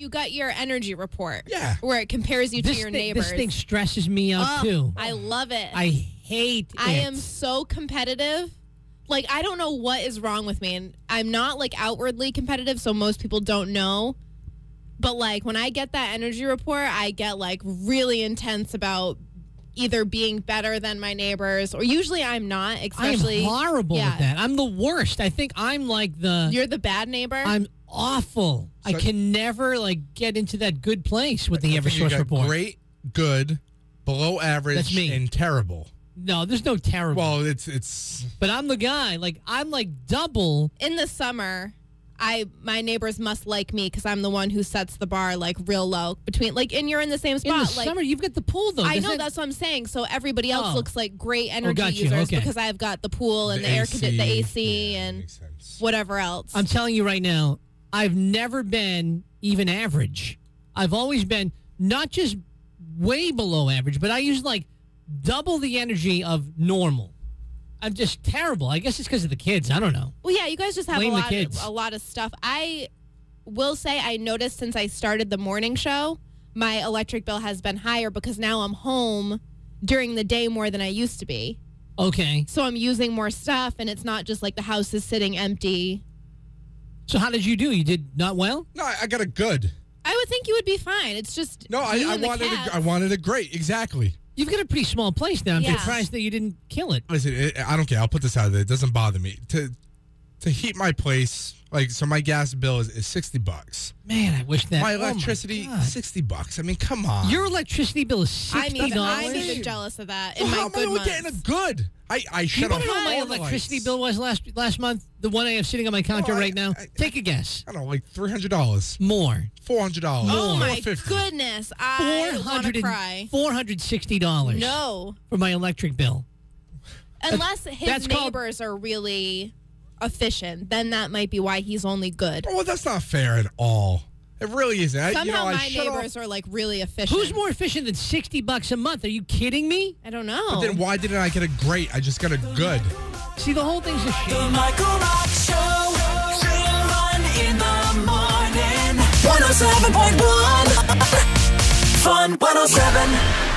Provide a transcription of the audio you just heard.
You got your energy report. Yeah. Where it compares you to your neighbors. This thing stresses me out, too. I love it. I hate it. I am so competitive. Like, I don't know what is wrong with me. And I'm not, like, outwardly competitive, so most people don't know. But, like, when I get that energy report, I get, like, really intense about either being better than my neighbors, or usually I'm not, especially. I'm horrible at that. I'm the worst. I think I'm, like, the... You're the bad neighbor? I'm awful. So I can never like get into that good place with the Eversource report. Great, good, below average, that's me. And terrible. No, there's no terrible. Well, it's. But I'm the guy. Like I'm like double. In the summer, my neighbors must like me because I'm the one who sets the bar like real low between like. And you're in the same spot. In the summer, you've got the pool though. I know that's what I'm saying. So everybody else looks like great energy users because I've got the pool and the air conditioning, the AC, and whatever else. I'm telling you right now. I've never been even average. I've always been not just way below average, but I use like double the energy of normal. I'm just terrible. I guess it's because of the kids. I don't know. Well, yeah, you guys just have a lot of stuff. I will say I noticed since I started the morning show, my electric bill has been higher because now I'm home during the day more than I used to be. Okay. So I'm using more stuff, and it's not just like the house is sitting empty. So how did you do? You did not well? No, I got a good. I would think you would be fine. It's just no, I wanted a great. Exactly. You've got a pretty small place now. I'm surprised that you didn't kill it. Listen, I don't care. I'll put this out there. It doesn't bother me to heat my place. Like so, my gas bill is $60. Man, I wish that my electricity $60. I mean, come on. Your electricity bill is $60. I'm even jealous of that. How am I getting a good? I shut off. You know my electricity bill was last month? The one I have sitting on my counter right now? Take a guess. I don't know, like $300. More. $400. Oh, my goodness. I want to cry. $460. No. For my electric bill. Unless his neighbors are really efficient, then that might be why he's only good. Oh, that's not fair at all. It really isn't. Somehow my neighbors are, like, really efficient. Who's more efficient than $60 a month? Are you kidding me? I don't know. But then why didn't I get a great? I just got a good. See, the whole thing's a shame. The Michael Rock Show. Fun in the morning. 107.1. Fun 107.